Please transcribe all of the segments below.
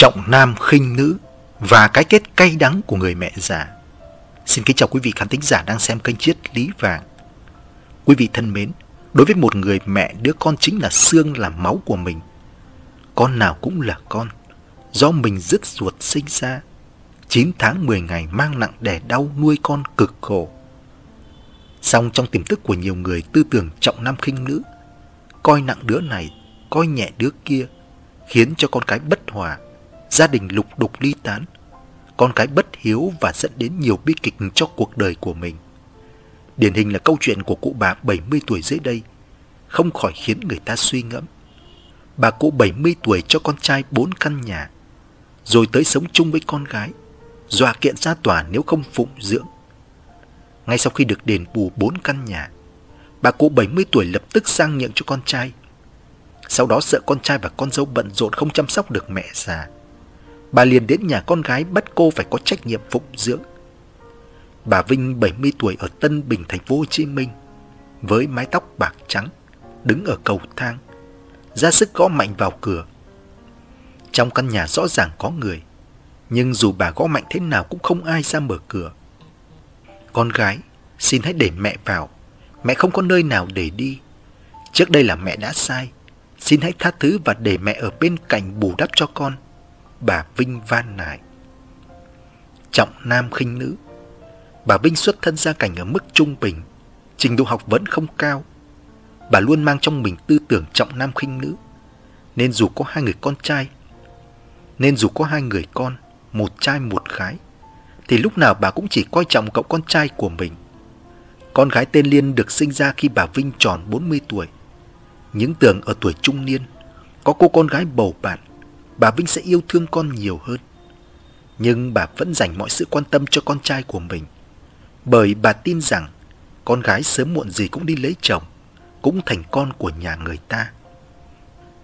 trọng nam khinh nữ và cái kết cay đắng của người mẹ già. Xin kính chào quý vị khán thính giả đang xem kênh Triết Lý Vàng. Quý vị thân mến, đối với một người mẹ, đứa con chính là xương, là máu của mình. Con nào cũng là con, do mình rứt ruột sinh ra. 9 tháng 10 ngày mang nặng đẻ đau nuôi con cực khổ. Song trong tiềm thức của nhiều người, tư tưởng trọng nam khinh nữ, coi nặng đứa này, coi nhẹ đứa kia, khiến cho con cái bất hòa, gia đình lục đục ly tán, con cái bất hiếu và dẫn đến nhiều bi kịch cho cuộc đời của mình. Điển hình là câu chuyện của cụ bà 70 tuổi dưới đây, không khỏi khiến người ta suy ngẫm. Bà cụ 70 tuổi cho con trai 4 căn nhà, rồi tới sống chung với con gái, dọa kiện ra tòa nếu không phụng dưỡng. Ngay sau khi được đền bù 4 căn nhà, bà cụ 70 tuổi lập tức sang nhượng cho con trai. Sau đó sợ con trai và con dâu bận rộn không chăm sóc được mẹ già, bà liền đến nhà con gái bắt cô phải có trách nhiệm phụng dưỡng. Bà Vinh 70 tuổi ở Tân Bình, thành phố Hồ Chí Minh, với mái tóc bạc trắng, đứng ở cầu thang, ra sức gõ mạnh vào cửa. Trong căn nhà rõ ràng có người, nhưng dù bà gõ mạnh thế nào cũng không ai ra mở cửa. Con gái, xin hãy để mẹ vào, mẹ không có nơi nào để đi. Trước đây là mẹ đã sai, xin hãy tha thứ và để mẹ ở bên cạnh bù đắp cho con, bà Vinh van nài. Trọng nam khinh nữ. Bà Vinh xuất thân gia cảnh ở mức trung bình, trình độ học vấn không cao. Bà luôn mang trong mình tư tưởng trọng nam khinh nữ, nên dù có hai người con, một trai một gái, thì lúc nào bà cũng chỉ coi trọng cậu con trai của mình. Con gái tên Liên được sinh ra khi bà Vinh tròn 40 tuổi. Những tưởng ở tuổi trung niên, có cô con gái bầu bạn, bà Vinh sẽ yêu thương con nhiều hơn. Nhưng bà vẫn dành mọi sự quan tâm cho con trai của mình, bởi bà tin rằng con gái sớm muộn gì cũng đi lấy chồng, cũng thành con của nhà người ta.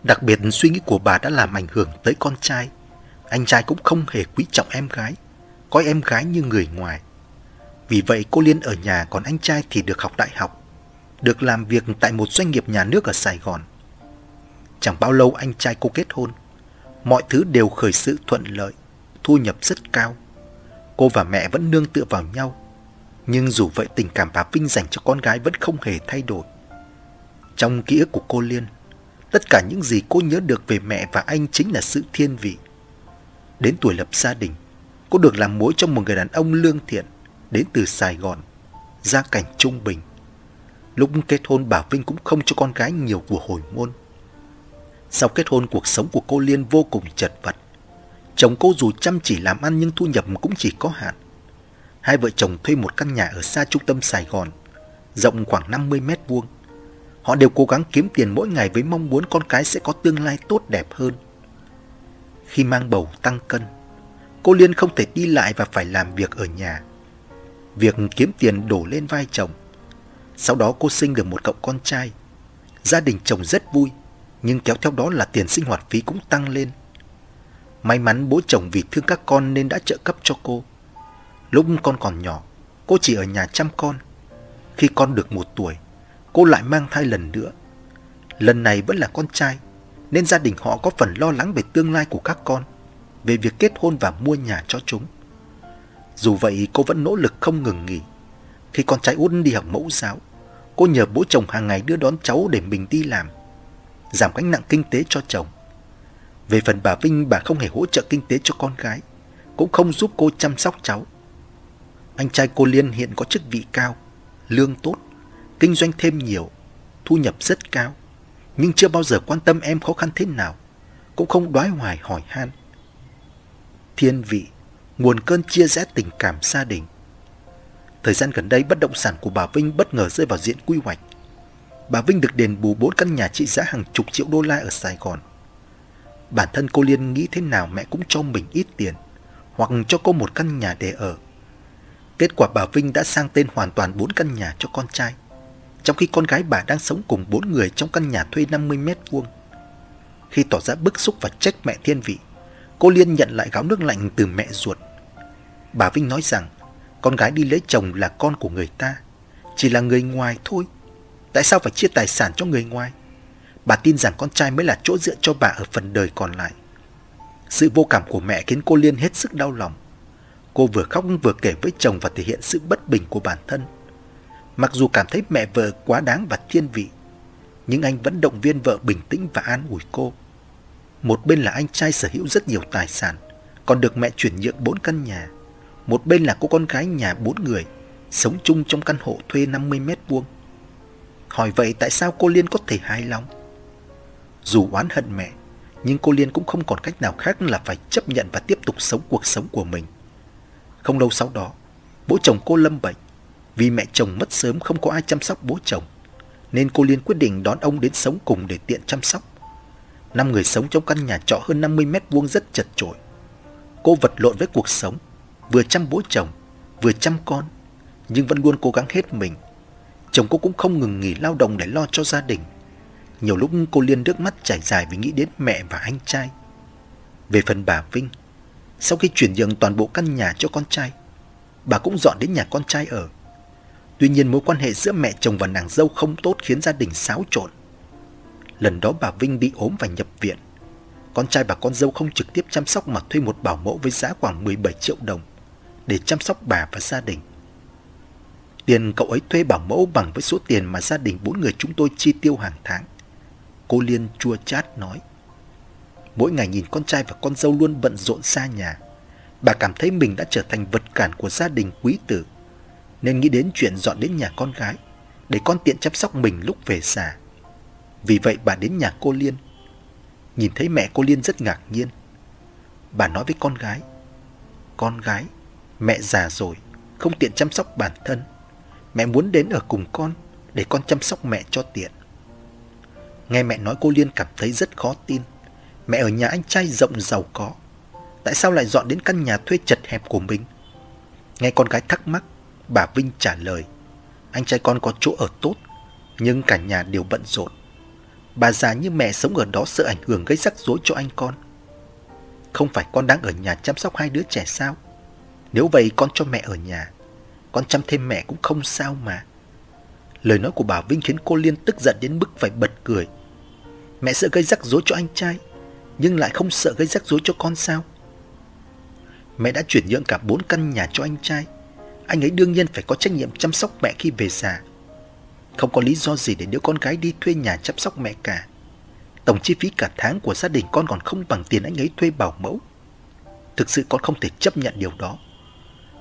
Đặc biệt suy nghĩ của bà đã làm ảnh hưởng tới con trai. Anh trai cũng không hề quý trọng em gái, coi em gái như người ngoài. Vì vậy cô Liên ở nhà, còn anh trai thì được học đại học, được làm việc tại một doanh nghiệp nhà nước ở Sài Gòn. Chẳng bao lâu anh trai cô kết hôn, mọi thứ đều khởi sự thuận lợi, thu nhập rất cao. Cô và mẹ vẫn nương tựa vào nhau, nhưng dù vậy tình cảm bà Vinh dành cho con gái vẫn không hề thay đổi. Trong ký ức của cô Liên, tất cả những gì cô nhớ được về mẹ và anh chính là sự thiên vị. Đến tuổi lập gia đình, cô được làm mối cho một người đàn ông lương thiện, đến từ Sài Gòn, gia cảnh trung bình. Lúc kết hôn bà Vinh cũng không cho con gái nhiều của hồi môn. Sau kết hôn, cuộc sống của cô Liên vô cùng chật vật. Chồng cô dù chăm chỉ làm ăn nhưng thu nhập cũng chỉ có hạn. Hai vợ chồng thuê một căn nhà ở xa trung tâm Sài Gòn, rộng khoảng 50 mét vuông. Họ đều cố gắng kiếm tiền mỗi ngày với mong muốn con cái sẽ có tương lai tốt đẹp hơn. Khi mang bầu tăng cân, cô Liên không thể đi lại và phải làm việc ở nhà. Việc kiếm tiền đổ lên vai chồng. Sau đó cô sinh được một cậu con trai. Gia đình chồng rất vui, nhưng kéo theo đó là tiền sinh hoạt phí cũng tăng lên. May mắn bố chồng vì thương các con nên đã trợ cấp cho cô. Lúc con còn nhỏ, cô chỉ ở nhà chăm con. Khi con được 1 tuổi, cô lại mang thai lần nữa. Lần này vẫn là con trai, nên gia đình họ có phần lo lắng về tương lai của các con, về việc kết hôn và mua nhà cho chúng. Dù vậy cô vẫn nỗ lực không ngừng nghỉ. Khi con trai út đi học mẫu giáo, cô nhờ bố chồng hàng ngày đưa đón cháu để mình đi làm, giảm gánh nặng kinh tế cho chồng. Về phần bà Vinh, bà không hề hỗ trợ kinh tế cho con gái, cũng không giúp cô chăm sóc cháu. Anh trai cô Liên hiện có chức vị cao, lương tốt, kinh doanh thêm nhiều, thu nhập rất cao, nhưng chưa bao giờ quan tâm em khó khăn thế nào, cũng không đoái hoài hỏi han. Thiên vị, nguồn cơn chia rẽ tình cảm gia đình. Thời gian gần đây, bất động sản của bà Vinh bất ngờ rơi vào diện quy hoạch. Bà Vinh được đền bù 4 căn nhà trị giá hàng chục triệu đô la ở Sài Gòn. Bản thân cô Liên nghĩ thế nào mẹ cũng cho mình ít tiền, hoặc cho cô một căn nhà để ở. Kết quả bà Vinh đã sang tên hoàn toàn 4 căn nhà cho con trai, trong khi con gái bà đang sống cùng 4 người trong căn nhà thuê 50 mét vuông. Khi tỏ ra bức xúc và trách mẹ thiên vị, cô Liên nhận lại gáo nước lạnh từ mẹ ruột. Bà Vinh nói rằng con gái đi lấy chồng là con của người ta, chỉ là người ngoài thôi. Tại sao phải chia tài sản cho người ngoài? Bà tin rằng con trai mới là chỗ dựa cho bà ở phần đời còn lại. Sự vô cảm của mẹ khiến cô Liên hết sức đau lòng. Cô vừa khóc vừa kể với chồng và thể hiện sự bất bình của bản thân. Mặc dù cảm thấy mẹ vợ quá đáng và thiên vị, nhưng anh vẫn động viên vợ bình tĩnh và an ủi cô. Một bên là anh trai sở hữu rất nhiều tài sản, còn được mẹ chuyển nhượng 4 căn nhà. Một bên là cô con gái nhà 4 người, sống chung trong căn hộ thuê 50 mét vuông. Hỏi vậy tại sao cô Liên có thể hài lòng? Dù oán hận mẹ, nhưng cô Liên cũng không còn cách nào khác là phải chấp nhận và tiếp tục sống cuộc sống của mình. Không lâu sau đó, bố chồng cô lâm bệnh. Vì mẹ chồng mất sớm không có ai chăm sóc bố chồng, nên cô Liên quyết định đón ông đến sống cùng để tiện chăm sóc. 5 người sống trong căn nhà trọ hơn 50 mét vuông rất chật chội. Cô vật lộn với cuộc sống, vừa chăm bố chồng, vừa chăm con, nhưng vẫn luôn cố gắng hết mình. Chồng cô cũng không ngừng nghỉ lao động để lo cho gia đình. Nhiều lúc cô Liên nước mắt chảy dài vì nghĩ đến mẹ và anh trai. Về phần bà Vinh, sau khi chuyển nhượng toàn bộ căn nhà cho con trai, bà cũng dọn đến nhà con trai ở. Tuy nhiên mối quan hệ giữa mẹ chồng và nàng dâu không tốt khiến gia đình xáo trộn. Lần đó bà Vinh bị ốm và nhập viện. Con trai và con dâu không trực tiếp chăm sóc mà thuê một bảo mẫu với giá khoảng 17 triệu đồng để chăm sóc bà và gia đình. Tiền cậu ấy thuê bảo mẫu bằng với số tiền mà gia đình 4 người chúng tôi chi tiêu hàng tháng. Cô Liên chua chát nói. Mỗi ngày nhìn con trai và con dâu luôn bận rộn xa nhà, bà cảm thấy mình đã trở thành vật cản của gia đình quý tử, nên nghĩ đến chuyện dọn đến nhà con gái để con tiện chăm sóc mình lúc về già. Vì vậy bà đến nhà cô Liên. Nhìn thấy mẹ cô Liên rất ngạc nhiên. Bà nói với con gái: "Con gái, mẹ già rồi, không tiện chăm sóc bản thân. Mẹ muốn đến ở cùng con để con chăm sóc mẹ cho tiện." Nghe mẹ nói, cô Liên cảm thấy rất khó tin. Mẹ ở nhà anh trai rộng giàu có, tại sao lại dọn đến căn nhà thuê chật hẹp của mình? Nghe con gái thắc mắc, bà Vinh trả lời: "Anh trai con có chỗ ở tốt, nhưng cả nhà đều bận rộn. Bà già như mẹ sống ở đó sợ ảnh hưởng gây rắc rối cho anh con. Không phải con đang ở nhà chăm sóc hai đứa trẻ sao? Nếu vậy con cho mẹ ở nhà, con chăm thêm mẹ cũng không sao mà." Lời nói của bà Vinh khiến cô Liên tức giận đến mức phải bật cười. Mẹ sợ gây rắc rối cho anh trai, nhưng lại không sợ gây rắc rối cho con sao? Mẹ đã chuyển nhượng cả 4 căn nhà cho anh trai, anh ấy đương nhiên phải có trách nhiệm chăm sóc mẹ khi về già. Không có lý do gì để đứa con gái đi thuê nhà chăm sóc mẹ cả. Tổng chi phí cả tháng của gia đình con còn không bằng tiền anh ấy thuê bảo mẫu. Thực sự con không thể chấp nhận điều đó.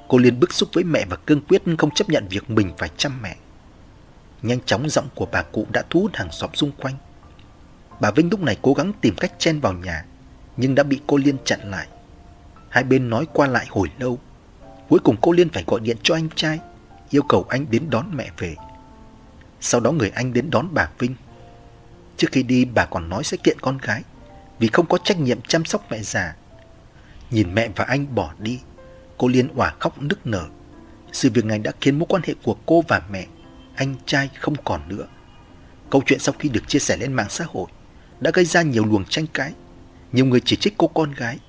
Cô Liên bức xúc với mẹ và cương quyết không chấp nhận việc mình phải chăm mẹ. Nhanh chóng giọng của bà cụ đã thu hút hàng xóm xung quanh. Bà Vinh lúc này cố gắng tìm cách chen vào nhà, nhưng đã bị cô Liên chặn lại. Hai bên nói qua lại hồi lâu. Cuối cùng cô Liên phải gọi điện cho anh trai, yêu cầu anh đến đón mẹ về. Sau đó người anh đến đón bà Vinh. Trước khi đi bà còn nói sẽ kiện con gái vì không có trách nhiệm chăm sóc mẹ già. Nhìn mẹ và anh bỏ đi, cô Liên òa khóc nức nở. Sự việc này đã khiến mối quan hệ của cô và mẹ, anh trai không còn nữa. Câu chuyện sau khi được chia sẻ lên mạng xã hội đã gây ra nhiều luồng tranh cãi. Nhiều người chỉ trích cô con gái,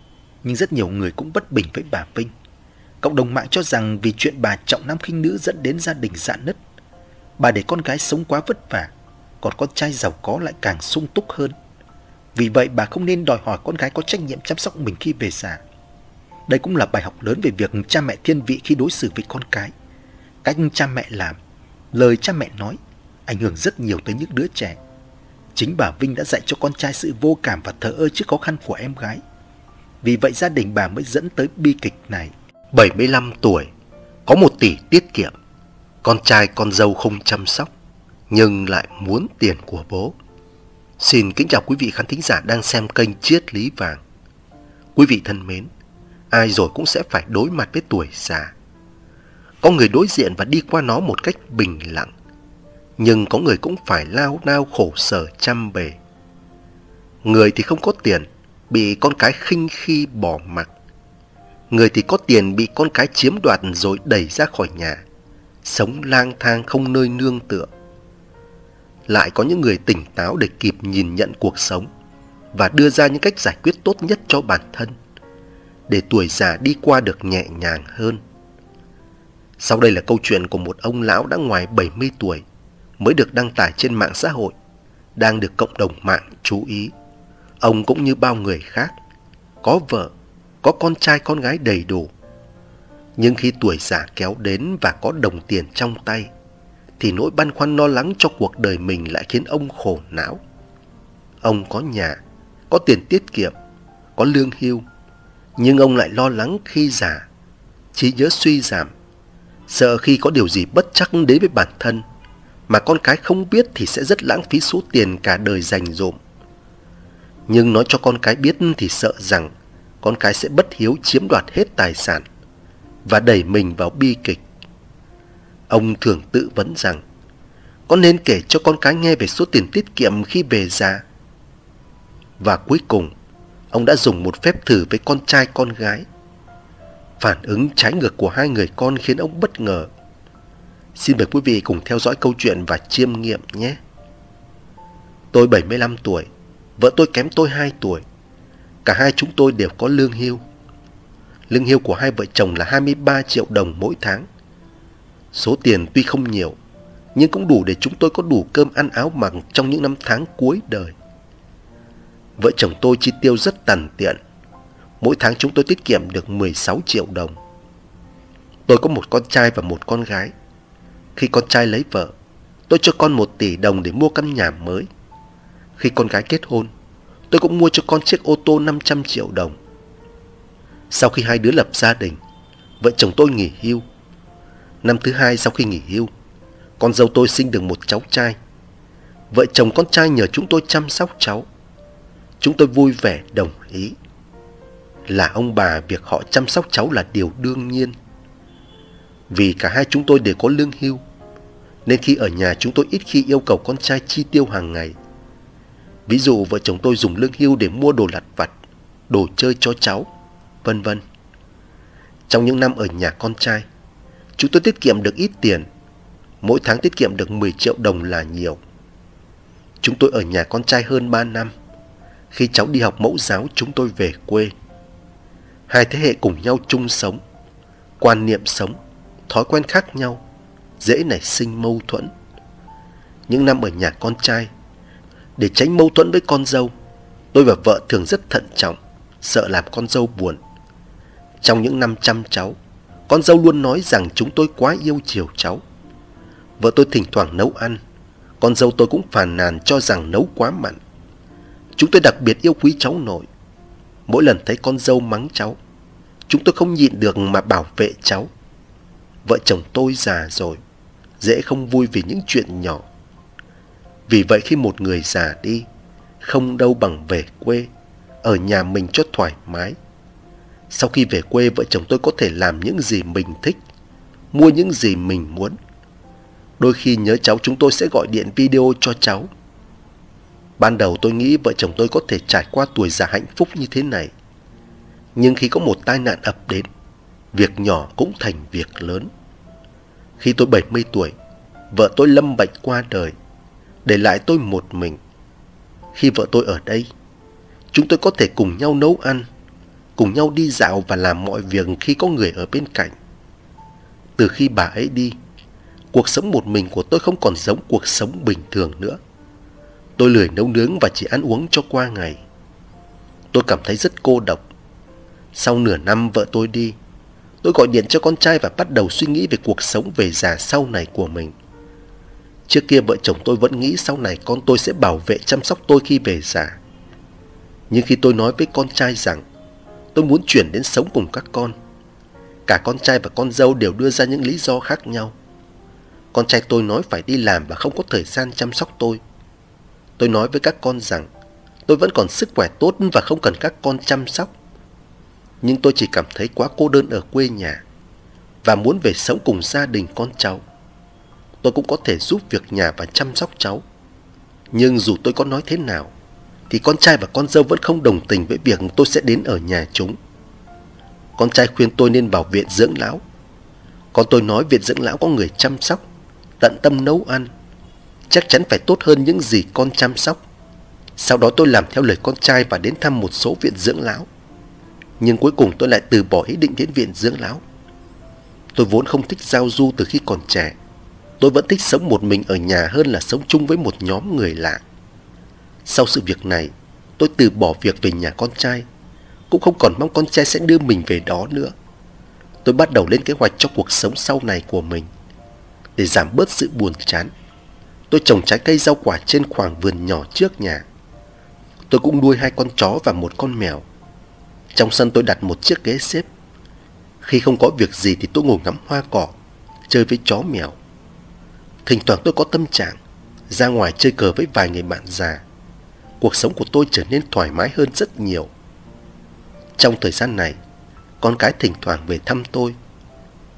nhưng rất nhiều người cũng bất bình với bà Vinh. Cộng đồng mạng cho rằng vì chuyện bà trọng nam khinh nữ dẫn đến gia đình rạn nứt. Bà để con gái sống quá vất vả, còn con trai giàu có lại càng sung túc hơn. Vì vậy bà không nên đòi hỏi con gái có trách nhiệm chăm sóc mình khi về già. Đây cũng là bài học lớn về việc cha mẹ thiên vị khi đối xử với con cái. Cách cha mẹ làm, lời cha mẹ nói ảnh hưởng rất nhiều tới những đứa trẻ. Chính bà Vinh đã dạy cho con trai sự vô cảm và thờ ơ trước khó khăn của em gái. Vì vậy gia đình bà mới dẫn tới bi kịch này. 75 tuổi, có 1 tỷ tiết kiệm. Con trai con dâu không chăm sóc, nhưng lại muốn tiền của bố. Xin kính chào quý vị khán thính giả đang xem kênh Triết Lý Vàng. Quý vị thân mến, ai rồi cũng sẽ phải đối mặt với tuổi già. Có người đối diện và đi qua nó một cách bình lặng, nhưng có người cũng phải lao đao khổ sở chăm bề. Người thì không có tiền, bị con cái khinh khi bỏ mặc. Người thì có tiền bị con cái chiếm đoạt rồi đẩy ra khỏi nhà, sống lang thang không nơi nương tựa. Lại có những người tỉnh táo để kịp nhìn nhận cuộc sống và đưa ra những cách giải quyết tốt nhất cho bản thân, để tuổi già đi qua được nhẹ nhàng hơn. Sau đây là câu chuyện của một ông lão đã ngoài 70 tuổi mới được đăng tải trên mạng xã hội, đang được cộng đồng mạng chú ý. Ông cũng như bao người khác, có vợ, có con trai con gái đầy đủ. Nhưng khi tuổi già kéo đến và có đồng tiền trong tay, thì nỗi băn khoăn lo lắng cho cuộc đời mình lại khiến ông khổ não. Ông có nhà, có tiền tiết kiệm, có lương hưu, nhưng ông lại lo lắng khi già, trí nhớ suy giảm, sợ khi có điều gì bất trắc đến với bản thân mà con cái không biết thì sẽ rất lãng phí số tiền cả đời dành dụm. Nhưng nói cho con cái biết thì sợ rằng con cái sẽ bất hiếu chiếm đoạt hết tài sản và đẩy mình vào bi kịch. Ông thường tự vấn rằng có nên kể cho con cái nghe về số tiền tiết kiệm khi về già. Và cuối cùng, ông đã dùng một phép thử với con trai con gái. Phản ứng trái ngược của hai người con khiến ông bất ngờ. Xin mời quý vị cùng theo dõi câu chuyện và chiêm nghiệm nhé. Tôi 75 tuổi, vợ tôi kém tôi 2 tuổi. Cả hai chúng tôi đều có lương hưu. Lương hưu của hai vợ chồng là 23 triệu đồng mỗi tháng. Số tiền tuy không nhiều, nhưng cũng đủ để chúng tôi có đủ cơm ăn áo mặc trong những năm tháng cuối đời. Vợ chồng tôi chi tiêu rất tằn tiện. Mỗi tháng chúng tôi tiết kiệm được 16 triệu đồng. Tôi có một con trai và một con gái. Khi con trai lấy vợ, tôi cho con 1 tỷ đồng để mua căn nhà mới. Khi con gái kết hôn, tôi cũng mua cho con chiếc ô tô 500 triệu đồng. Sau khi hai đứa lập gia đình, vợ chồng tôi nghỉ hưu. Năm thứ hai sau khi nghỉ hưu, con dâu tôi sinh được một cháu trai. Vợ chồng con trai nhờ chúng tôi chăm sóc cháu. Chúng tôi vui vẻ đồng ý. Là ông bà, việc họ chăm sóc cháu là điều đương nhiên. Vì cả hai chúng tôi đều có lương hưu, nên khi ở nhà chúng tôi ít khi yêu cầu con trai chi tiêu hàng ngày. Ví dụ vợ chồng tôi dùng lương hưu để mua đồ lặt vặt, đồ chơi cho cháu, vân vân. Trong những năm ở nhà con trai, chúng tôi tiết kiệm được ít tiền. Mỗi tháng tiết kiệm được 10 triệu đồng là nhiều. Chúng tôi ở nhà con trai hơn 3 năm. Khi cháu đi học mẫu giáo chúng tôi về quê. Hai thế hệ cùng nhau chung sống, quan niệm sống, thói quen khác nhau, dễ nảy sinh mâu thuẫn. Những năm ở nhà con trai, để tránh mâu thuẫn với con dâu, tôi và vợ thường rất thận trọng, sợ làm con dâu buồn. Trong những năm chăm cháu, con dâu luôn nói rằng chúng tôi quá yêu chiều cháu. Vợ tôi thỉnh thoảng nấu ăn, con dâu tôi cũng phàn nàn cho rằng nấu quá mặn. Chúng tôi đặc biệt yêu quý cháu nội. Mỗi lần thấy con dâu mắng cháu, chúng tôi không nhịn được mà bảo vệ cháu. Vợ chồng tôi già rồi, dễ không vui vì những chuyện nhỏ. Vì vậy khi một người già đi, không đâu bằng về quê, ở nhà mình cho thoải mái. Sau khi về quê, vợ chồng tôi có thể làm những gì mình thích, mua những gì mình muốn. Đôi khi nhớ cháu chúng tôi sẽ gọi điện video cho cháu. Ban đầu tôi nghĩ vợ chồng tôi có thể trải qua tuổi già hạnh phúc như thế này. Nhưng khi có một tai nạn ập đến, việc nhỏ cũng thành việc lớn. Khi tôi 70 tuổi, vợ tôi lâm bệnh qua đời, để lại tôi một mình. Khi vợ tôi ở đây, chúng tôi có thể cùng nhau nấu ăn, cùng nhau đi dạo và làm mọi việc khi có người ở bên cạnh. Từ khi bà ấy đi, cuộc sống một mình của tôi không còn giống cuộc sống bình thường nữa. Tôi lười nấu nướng và chỉ ăn uống cho qua ngày. Tôi cảm thấy rất cô độc. Sau nửa năm vợ tôi đi, tôi gọi điện cho con trai và bắt đầu suy nghĩ về cuộc sống về già sau này của mình. Trước kia vợ chồng tôi vẫn nghĩ sau này con tôi sẽ bảo vệ chăm sóc tôi khi về già. Nhưng khi tôi nói với con trai rằng tôi muốn chuyển đến sống cùng các con, cả con trai và con dâu đều đưa ra những lý do khác nhau. Con trai tôi nói phải đi làm và không có thời gian chăm sóc tôi. Tôi nói với các con rằng tôi vẫn còn sức khỏe tốt và không cần các con chăm sóc. Nhưng tôi chỉ cảm thấy quá cô đơn ở quê nhà và muốn về sống cùng gia đình con cháu. Tôi cũng có thể giúp việc nhà và chăm sóc cháu. Nhưng dù tôi có nói thế nào thì con trai và con dâu vẫn không đồng tình với việc tôi sẽ đến ở nhà chúng. Con trai khuyên tôi nên vào viện dưỡng lão. Con tôi nói viện dưỡng lão có người chăm sóc, tận tâm nấu ăn, chắc chắn phải tốt hơn những gì con chăm sóc. Sau đó tôi làm theo lời con trai và đến thăm một số viện dưỡng lão. Nhưng cuối cùng tôi lại từ bỏ ý định đến viện dưỡng lão. Tôi vốn không thích giao du từ khi còn trẻ. Tôi vẫn thích sống một mình ở nhà hơn là sống chung với một nhóm người lạ. Sau sự việc này, tôi từ bỏ việc về nhà con trai, cũng không còn mong con trai sẽ đưa mình về đó nữa. Tôi bắt đầu lên kế hoạch cho cuộc sống sau này của mình. Để giảm bớt sự buồn chán, tôi trồng trái cây rau quả trên khoảng vườn nhỏ trước nhà. Tôi cũng nuôi 2 con chó và 1 con mèo. Trong sân tôi đặt 1 chiếc ghế xếp. Khi không có việc gì thì tôi ngồi ngắm hoa cỏ, chơi với chó mèo. Thỉnh thoảng tôi có tâm trạng ra ngoài chơi cờ với vài người bạn già. Cuộc sống của tôi trở nên thoải mái hơn rất nhiều. Trong thời gian này, con cái thỉnh thoảng về thăm tôi.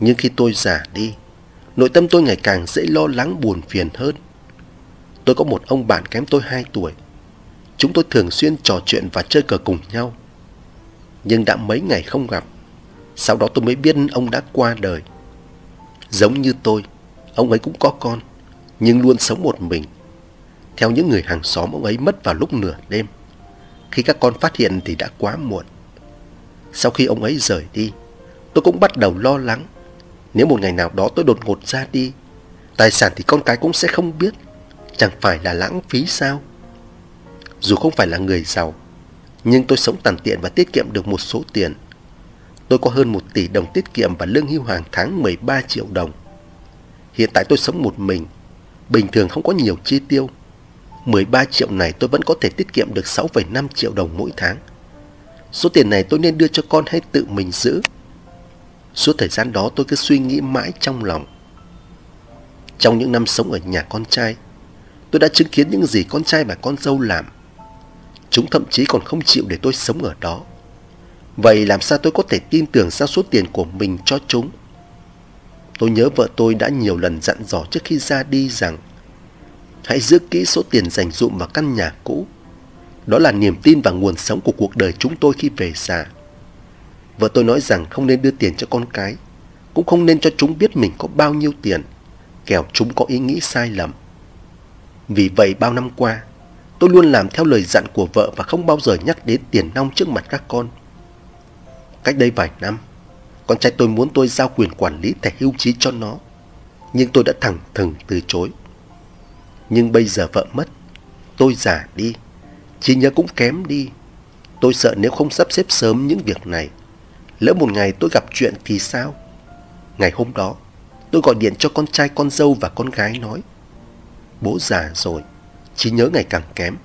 Nhưng khi tôi già đi, nội tâm tôi ngày càng dễ lo lắng buồn phiền hơn. Tôi có một ông bạn kém tôi 2 tuổi. Chúng tôi thường xuyên trò chuyện và chơi cờ cùng nhau. Nhưng đã mấy ngày không gặp, sau đó tôi mới biết ông đã qua đời. Giống như tôi, ông ấy cũng có con, nhưng luôn sống một mình. Theo những người hàng xóm, ông ấy mất vào lúc nửa đêm. Khi các con phát hiện thì đã quá muộn. Sau khi ông ấy rời đi, tôi cũng bắt đầu lo lắng. Nếu một ngày nào đó tôi đột ngột ra đi, tài sản thì con cái cũng sẽ không biết. Chẳng phải là lãng phí sao? Dù không phải là người giàu, nhưng tôi sống tằn tiện và tiết kiệm được một số tiền. Tôi có hơn 1 tỷ đồng tiết kiệm và lương hưu hàng tháng 13 triệu đồng. Hiện tại tôi sống một mình, bình thường không có nhiều chi tiêu. 13 triệu này tôi vẫn có thể tiết kiệm được 6,5 triệu đồng mỗi tháng. Số tiền này tôi nên đưa cho con hay tự mình giữ? Suốt thời gian đó tôi cứ suy nghĩ mãi trong lòng. Trong những năm sống ở nhà con trai, tôi đã chứng kiến những gì con trai và con dâu làm. Chúng thậm chí còn không chịu để tôi sống ở đó. Vậy làm sao tôi có thể tin tưởng giao số tiền của mình cho chúng? Tôi nhớ vợ tôi đã nhiều lần dặn dò trước khi ra đi rằng hãy giữ kỹ số tiền dành dụm vào căn nhà cũ. Đó là niềm tin và nguồn sống của cuộc đời chúng tôi khi về già. Vợ tôi nói rằng không nên đưa tiền cho con cái, cũng không nên cho chúng biết mình có bao nhiêu tiền, kẻo chúng có ý nghĩ sai lầm. Vì vậy bao năm qua, tôi luôn làm theo lời dặn của vợ và không bao giờ nhắc đến tiền nong trước mặt các con. Cách đây vài năm, con trai tôi muốn tôi giao quyền quản lý thẻ hưu trí cho nó, nhưng tôi đã thẳng thừng từ chối. Nhưng bây giờ vợ mất, tôi già đi, trí nhớ cũng kém đi. Tôi sợ nếu không sắp xếp sớm những việc này, lỡ một ngày tôi gặp chuyện thì sao? Ngày hôm đó, tôi gọi điện cho con trai, con dâu và con gái nói: bố già rồi, trí nhớ ngày càng kém.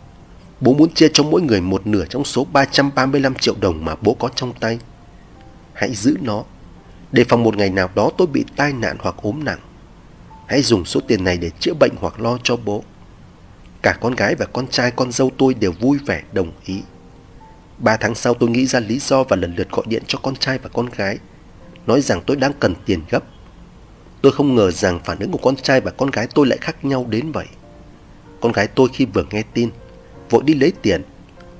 Bố muốn chia cho mỗi người 1/2 trong số 335 triệu đồng mà bố có trong tay. Hãy giữ nó, đề phòng một ngày nào đó tôi bị tai nạn hoặc ốm nặng. Hãy dùng số tiền này để chữa bệnh hoặc lo cho bố. Cả con gái và con trai, con dâu tôi đều vui vẻ đồng ý. 3 tháng sau tôi nghĩ ra lý do và lần lượt gọi điện cho con trai và con gái, nói rằng tôi đang cần tiền gấp. Tôi không ngờ rằng phản ứng của con trai và con gái tôi lại khác nhau đến vậy. Con gái tôi khi vừa nghe tin, vội đi lấy tiền,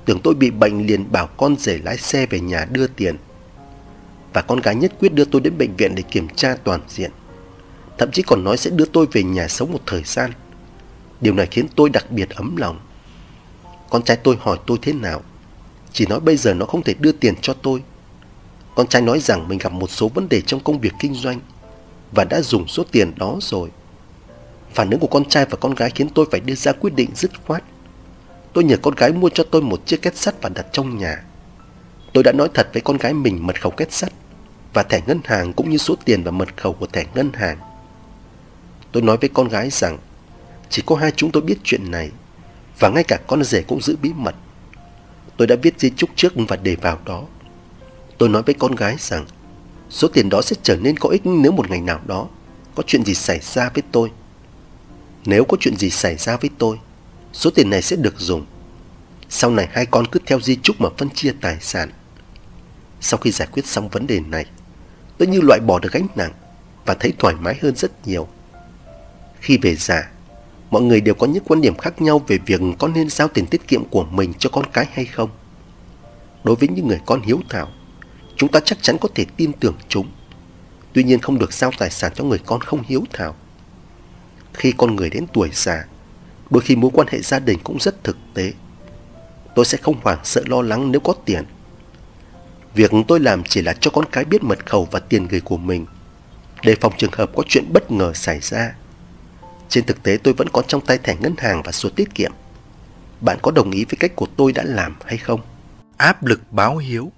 tưởng tôi bị bệnh liền bảo con rể lái xe về nhà đưa tiền. Và con gái nhất quyết đưa tôi đến bệnh viện để kiểm tra toàn diện, thậm chí còn nói sẽ đưa tôi về nhà sống một thời gian. Điều này khiến tôi đặc biệt ấm lòng. Con trai tôi hỏi tôi thế nào, chỉ nói bây giờ nó không thể đưa tiền cho tôi. Con trai nói rằng mình gặp một số vấn đề trong công việc kinh doanh và đã dùng số tiền đó rồi. Phản ứng của con trai và con gái khiến tôi phải đưa ra quyết định dứt khoát. Tôi nhờ con gái mua cho tôi 1 chiếc két sắt và đặt trong nhà. Tôi đã nói thật với con gái mình mật khẩu két sắt và thẻ ngân hàng, cũng như số tiền và mật khẩu của thẻ ngân hàng. Tôi nói với con gái rằng chỉ có 2 chúng tôi biết chuyện này, và ngay cả con rể cũng giữ bí mật. Tôi đã viết di chúc trước và để vào đó. Tôi nói với con gái rằng số tiền đó sẽ trở nên có ích nếu một ngày nào đó có chuyện gì xảy ra với tôi. Nếu có chuyện gì xảy ra với tôi, số tiền này sẽ được dùng. Sau này 2 con cứ theo di chúc mà phân chia tài sản. Sau khi giải quyết xong vấn đề này, tôi như loại bỏ được gánh nặng và thấy thoải mái hơn rất nhiều. Khi về già, mọi người đều có những quan điểm khác nhau về việc có nên giao tiền tiết kiệm của mình cho con cái hay không. Đối với những người con hiếu thảo, chúng ta chắc chắn có thể tin tưởng chúng. Tuy nhiên không được giao tài sản cho người con không hiếu thảo. Khi con người đến tuổi già, đôi khi mối quan hệ gia đình cũng rất thực tế. Tôi sẽ không hoảng sợ lo lắng nếu có tiền. Việc tôi làm chỉ là cho con cái biết mật khẩu và tiền gửi của mình, để phòng trường hợp có chuyện bất ngờ xảy ra. Trên thực tế tôi vẫn có trong tay thẻ ngân hàng và sổ tiết kiệm. Bạn có đồng ý với cách của tôi đã làm hay không? Áp lực báo hiếu.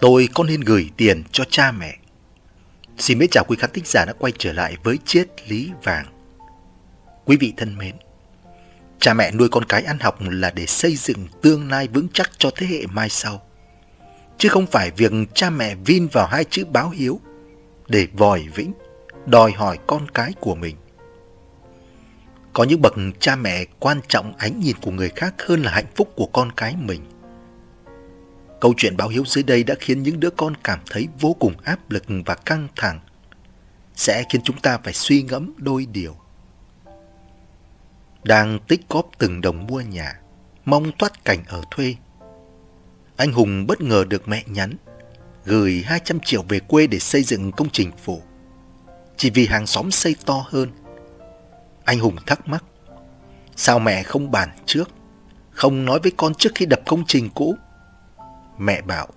tôi có nên gửi tiền cho cha mẹ? Xin mến chào quý khán thính giả đã quay trở lại với Triết Lý Vàng. Quý vị thân mến, cha mẹ nuôi con cái ăn học là để xây dựng tương lai vững chắc cho thế hệ mai sau, chứ không phải việc cha mẹ vin vào hai chữ báo hiếu để vòi vĩnh, đòi hỏi con cái của mình. Có những bậc cha mẹ quan trọng ánh nhìn của người khác hơn là hạnh phúc của con cái mình. Câu chuyện báo hiếu dưới đây đã khiến những đứa con cảm thấy vô cùng áp lực và căng thẳng, sẽ khiến chúng ta phải suy ngẫm đôi điều. Đang tích góp từng đồng mua nhà, mong thoát cảnh ở thuê, anh Hùng bất ngờ được mẹ nhắn gửi 200 triệu về quê để xây dựng công trình phụ. Chỉ vì hàng xóm xây to hơn, anh Hùng thắc mắc, sao mẹ không bàn trước, không nói với con trước khi đập công trình cũ? Mẹ bảo,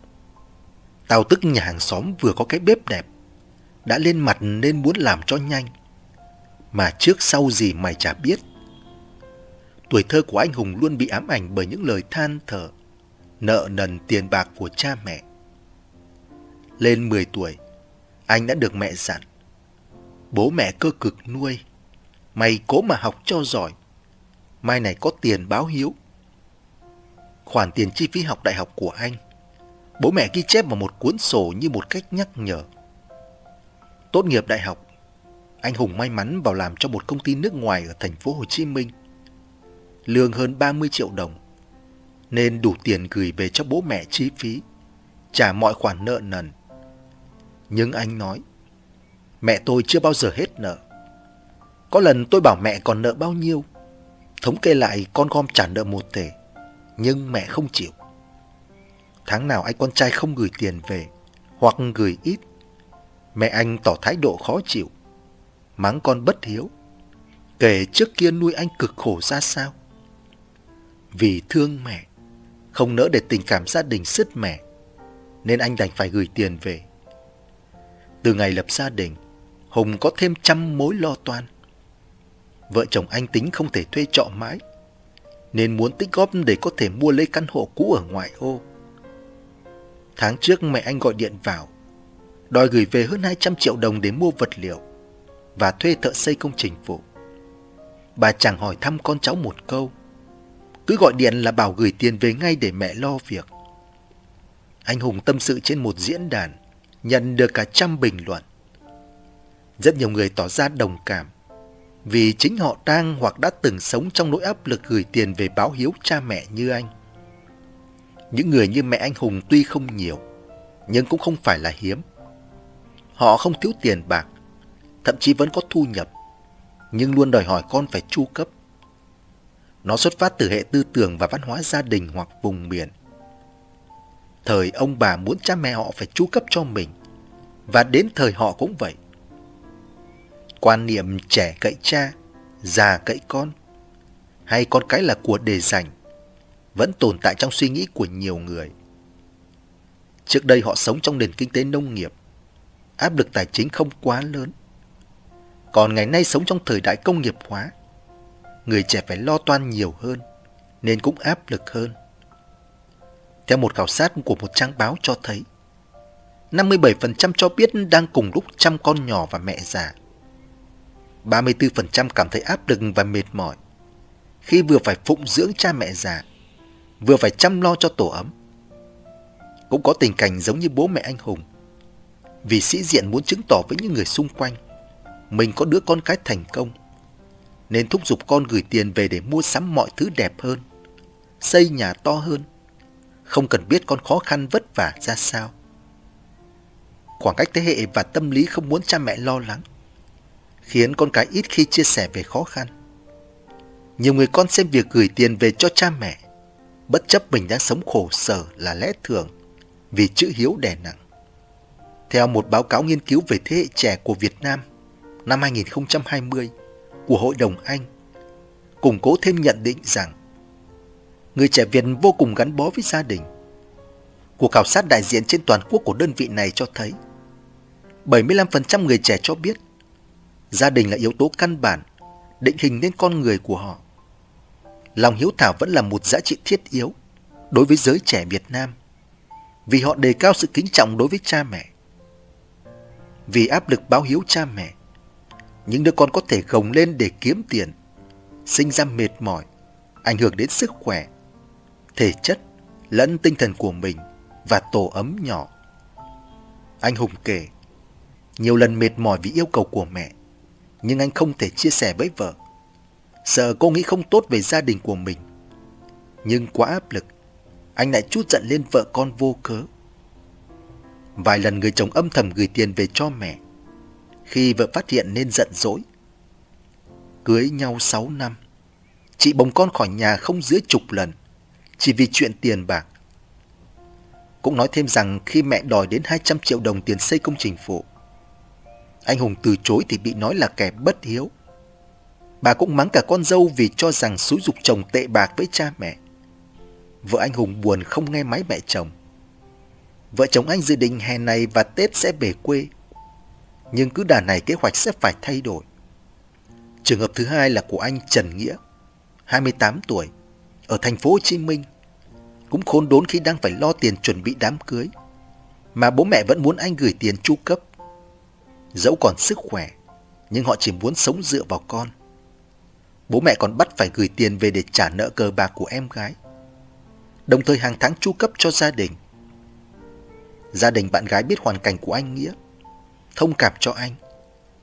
tao tức nhà hàng xóm vừa có cái bếp đẹp, đã lên mặt nên muốn làm cho nhanh, mà trước sau gì mày chả biết. Tuổi thơ của anh Hùng luôn bị ám ảnh bởi những lời than thở, nợ nần tiền bạc của cha mẹ. Lên 10 tuổi, anh đã được mẹ dặn, bố mẹ cơ cực nuôi, mày cố mà học cho giỏi, mai này có tiền báo hiếu. Khoản tiền chi phí học đại học của anh, bố mẹ ghi chép vào một cuốn sổ như một cách nhắc nhở. Tốt nghiệp đại học, anh Hùng may mắn vào làm cho một công ty nước ngoài ở thành phố Hồ Chí Minh. Lương hơn 30 triệu đồng, nên đủ tiền gửi về cho bố mẹ chi phí, trả mọi khoản nợ nần. Nhưng anh nói, mẹ tôi chưa bao giờ hết nợ. Có lần tôi bảo mẹ còn nợ bao nhiêu, thống kê lại con gom trả nợ một thể, nhưng mẹ không chịu. Tháng nào anh con trai không gửi tiền về, hoặc gửi ít, mẹ anh tỏ thái độ khó chịu, mắng con bất hiếu, kể trước kia nuôi anh cực khổ ra sao. Vì thương mẹ, không nỡ để tình cảm gia đình sứt mẻ, nên anh đành phải gửi tiền về. Từ ngày lập gia đình, Hùng có thêm trăm mối lo toan. Vợ chồng anh tính không thể thuê trọ mãi, nên muốn tích góp để có thể mua lấy căn hộ cũ ở ngoại ô. Tháng trước mẹ anh gọi điện vào, đòi gửi về hơn 200 triệu đồng để mua vật liệu và thuê thợ xây công trình phụ. Bà chẳng hỏi thăm con cháu một câu, cứ gọi điện là bảo gửi tiền về ngay để mẹ lo việc. Anh Hùng tâm sự trên một diễn đàn, nhận được cả trăm bình luận. Rất nhiều người tỏ ra đồng cảm, vì chính họ đang hoặc đã từng sống trong nỗi áp lực gửi tiền về báo hiếu cha mẹ như anh. Những người như mẹ anh Hùng tuy không nhiều, nhưng cũng không phải là hiếm. Họ không thiếu tiền bạc, thậm chí vẫn có thu nhập, nhưng luôn đòi hỏi con phải chu cấp. Nó xuất phát từ hệ tư tưởng và văn hóa gia đình hoặc vùng miền. Thời ông bà muốn cha mẹ họ phải chu cấp cho mình, và đến thời họ cũng vậy. Quan niệm trẻ cậy cha, già cậy con, hay con cái là của để dành, vẫn tồn tại trong suy nghĩ của nhiều người. Trước đây họ sống trong nền kinh tế nông nghiệp, áp lực tài chính không quá lớn. Còn ngày nay sống trong thời đại công nghiệp hóa, người trẻ phải lo toan nhiều hơn, nên cũng áp lực hơn. Theo một khảo sát của một trang báo cho thấy, 57% cho biết đang cùng lúc chăm con nhỏ và mẹ già. 34% cảm thấy áp lực và mệt mỏi khi vừa phải phụng dưỡng cha mẹ già, vừa phải chăm lo cho tổ ấm. Cũng có tình cảnh giống như bố mẹ anh Hùng, vì sĩ diện muốn chứng tỏ với những người xung quanh mình có đứa con cái thành công, nên thúc giục con gửi tiền về để mua sắm mọi thứ đẹp hơn, xây nhà to hơn, không cần biết con khó khăn vất vả ra sao. Khoảng cách thế hệ và tâm lý không muốn cha mẹ lo lắng khiến con cái ít khi chia sẻ về khó khăn. Nhiều người con xem việc gửi tiền về cho cha mẹ, bất chấp mình đang sống khổ sở, là lẽ thường, vì chữ hiếu đè nặng. Theo một báo cáo nghiên cứu về thế hệ trẻ của Việt Nam năm 2020 của Hội đồng Anh, củng cố thêm nhận định rằng người trẻ Việt vô cùng gắn bó với gia đình. Cuộc khảo sát đại diện trên toàn quốc của đơn vị này cho thấy 75% người trẻ cho biết gia đình là yếu tố căn bản định hình nên con người của họ. Lòng hiếu thảo vẫn là một giá trị thiết yếu đối với giới trẻ Việt Nam, vì họ đề cao sự kính trọng đối với cha mẹ. Vì áp lực báo hiếu cha mẹ, những đứa con có thể gồng lên để kiếm tiền, sinh ra mệt mỏi, ảnh hưởng đến sức khỏe, thể chất lẫn tinh thần của mình và tổ ấm nhỏ. Anh Hùng kể, nhiều lần mệt mỏi vì yêu cầu của mẹ, nhưng anh không thể chia sẻ với vợ, sợ cô nghĩ không tốt về gia đình của mình. Nhưng quá áp lực, anh lại trút giận lên vợ con vô cớ. Vài lần người chồng âm thầm gửi tiền về cho mẹ, khi vợ phát hiện nên giận dỗi. Cưới nhau 6 năm, chị bồng con khỏi nhà không dưới chục lần, chỉ vì chuyện tiền bạc. Cũng nói thêm rằng khi mẹ đòi đến 200 triệu đồng tiền xây công trình phụ, anh Hùng từ chối thì bị nói là kẻ bất hiếu. Bà cũng mắng cả con dâu vì cho rằng xúi giục chồng tệ bạc với cha mẹ. Vợ anh Hùng buồn không nghe máy mẹ chồng. Vợ chồng anh dự định hè này và Tết sẽ về quê, nhưng cứ đà này kế hoạch sẽ phải thay đổi. Trường hợp thứ hai là của anh Trần Nghĩa, 28 tuổi, ở thành phố Hồ Chí Minh, cũng khốn đốn khi đang phải lo tiền chuẩn bị đám cưới, mà bố mẹ vẫn muốn anh gửi tiền chu cấp. Dẫu còn sức khỏe, nhưng họ chỉ muốn sống dựa vào con. Bố mẹ còn bắt phải gửi tiền về để trả nợ cờ bạc của em gái, đồng thời hàng tháng chu cấp cho gia đình. Gia đình bạn gái biết hoàn cảnh của anh Nghĩa, thông cảm cho anh,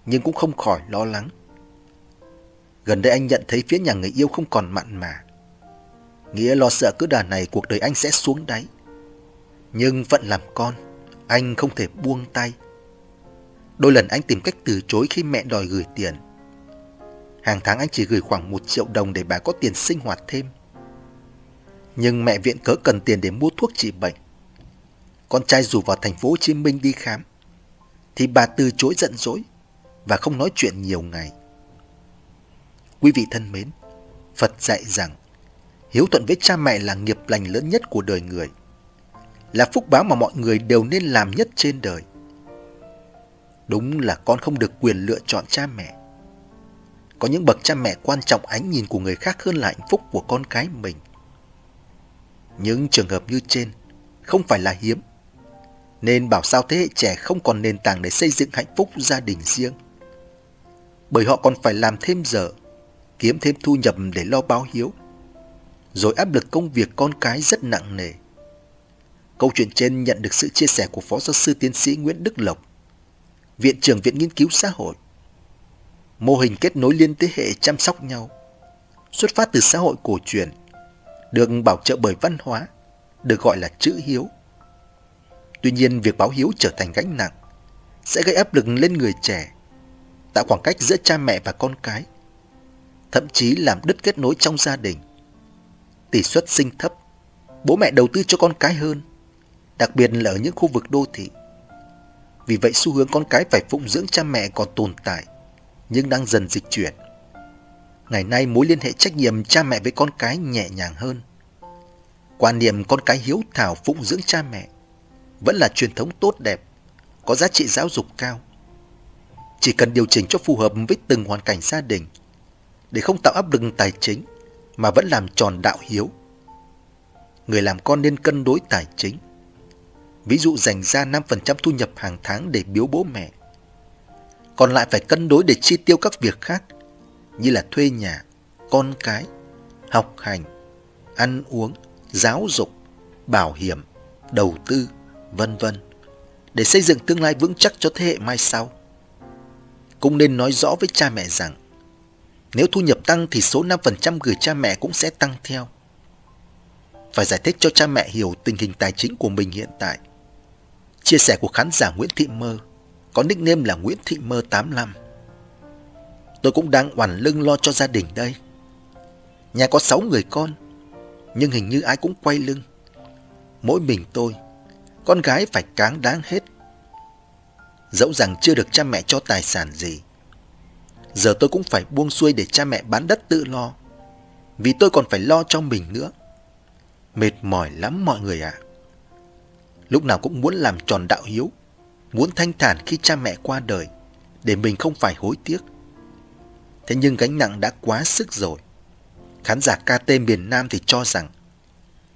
nhưng cũng không khỏi lo lắng. Gần đây anh nhận thấy phía nhà người yêu không còn mặn mà. Nghĩa lo sợ cứ đà này cuộc đời anh sẽ xuống đáy. Nhưng phận làm con, anh không thể buông tay. Đôi lần anh tìm cách từ chối khi mẹ đòi gửi tiền. Hàng tháng anh chỉ gửi khoảng 1 triệu đồng để bà có tiền sinh hoạt thêm. Nhưng mẹ viện cớ cần tiền để mua thuốc trị bệnh. Con trai dù vào thành phố Hồ Chí Minh đi khám, thì bà từ chối giận dỗi và không nói chuyện nhiều ngày. Quý vị thân mến, Phật dạy rằng hiếu thuận với cha mẹ là nghiệp lành lớn nhất của đời người, là phúc báo mà mọi người đều nên làm nhất trên đời. Đúng là con không được quyền lựa chọn cha mẹ. Có những bậc cha mẹ quan trọng ánh nhìn của người khác hơn là hạnh phúc của con cái mình. Những trường hợp như trên không phải là hiếm, nên bảo sao thế hệ trẻ không còn nền tảng để xây dựng hạnh phúc gia đình riêng, bởi họ còn phải làm thêm giờ, kiếm thêm thu nhập để lo báo hiếu, rồi áp lực công việc con cái rất nặng nề. Câu chuyện trên nhận được sự chia sẻ của Phó Giáo sư Tiến sĩ Nguyễn Đức Lộc, Viện trưởng Viện Nghiên cứu Xã hội. Mô hình kết nối liên thế hệ chăm sóc nhau, xuất phát từ xã hội cổ truyền, được bảo trợ bởi văn hóa, được gọi là chữ hiếu. Tuy nhiên, việc báo hiếu trở thành gánh nặng, sẽ gây áp lực lên người trẻ, tạo khoảng cách giữa cha mẹ và con cái, thậm chí làm đứt kết nối trong gia đình. Tỷ suất sinh thấp, bố mẹ đầu tư cho con cái hơn, đặc biệt là ở những khu vực đô thị. Vì vậy, xu hướng con cái phải phụng dưỡng cha mẹ còn tồn tại, nhưng đang dần dịch chuyển. Ngày nay, mối liên hệ trách nhiệm cha mẹ với con cái nhẹ nhàng hơn. Quan niệm con cái hiếu thảo phụng dưỡng cha mẹ vẫn là truyền thống tốt đẹp, có giá trị giáo dục cao. Chỉ cần điều chỉnh cho phù hợp với từng hoàn cảnh gia đình, để không tạo áp lực tài chính mà vẫn làm tròn đạo hiếu. Người làm con nên cân đối tài chính, ví dụ dành ra 5% thu nhập hàng tháng để biếu bố mẹ, còn lại phải cân đối để chi tiêu các việc khác như là thuê nhà, con cái, học hành, ăn uống, giáo dục, bảo hiểm, đầu tư, vân vân, để xây dựng tương lai vững chắc cho thế hệ mai sau. Cũng nên nói rõ với cha mẹ rằng nếu thu nhập tăng thì số 5% gửi cha mẹ cũng sẽ tăng theo. Phải giải thích cho cha mẹ hiểu tình hình tài chính của mình hiện tại. Chia sẻ của khán giả Nguyễn Thị Mơ, có nickname là Nguyễn Thị Mơ 85. Tôi cũng đang oằn lưng lo cho gia đình đây. Nhà có 6 người con, nhưng hình như ai cũng quay lưng. Mỗi mình tôi, con gái phải cáng đáng hết. Dẫu rằng chưa được cha mẹ cho tài sản gì, giờ tôi cũng phải buông xuôi để cha mẹ bán đất tự lo, vì tôi còn phải lo cho mình nữa. Mệt mỏi lắm mọi người ạ. Lúc nào cũng muốn làm tròn đạo hiếu, muốn thanh thản khi cha mẹ qua đời, để mình không phải hối tiếc. Thế nhưng gánh nặng đã quá sức rồi. Khán giả KT miền Nam thì cho rằng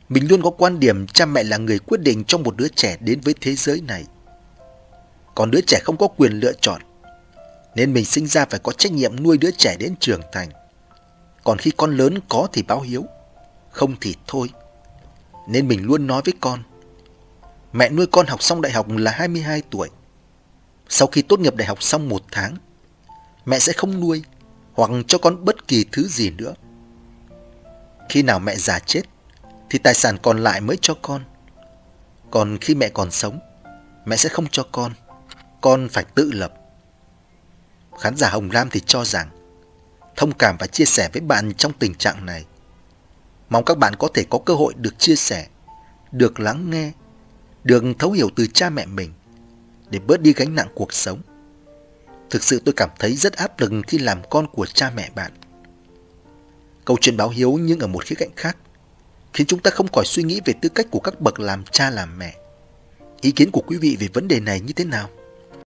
Mình luôn có quan điểm cha mẹ là người quyết định cho một đứa trẻ đến với thế giới này. Còn đứa trẻ không có quyền lựa chọn, nên mình sinh ra phải có trách nhiệm nuôi đứa trẻ đến trưởng thành. Còn khi con lớn có thì báo hiếu, không thì thôi. Nên mình luôn nói với con, mẹ nuôi con học xong đại học là 22 tuổi. Sau khi tốt nghiệp đại học xong 1 tháng, mẹ sẽ không nuôi hoặc cho con bất kỳ thứ gì nữa. Khi nào mẹ già chết thì tài sản còn lại mới cho con. Còn khi mẹ còn sống, mẹ sẽ không cho con phải tự lập. Khán giả Hồng Lam thì cho rằng, thông cảm và chia sẻ với bạn trong tình trạng này. Mong các bạn có thể có cơ hội được chia sẻ, được lắng nghe, được thấu hiểu từ cha mẹ mình để bớt đi gánh nặng cuộc sống. Thực sự tôi cảm thấy rất áp lực khi làm con của cha mẹ bạn. Câu chuyện báo hiếu nhưng ở một khía cạnh khác khiến chúng ta không khỏi suy nghĩ về tư cách của các bậc làm cha làm mẹ. Ý kiến của quý vị về vấn đề này như thế nào?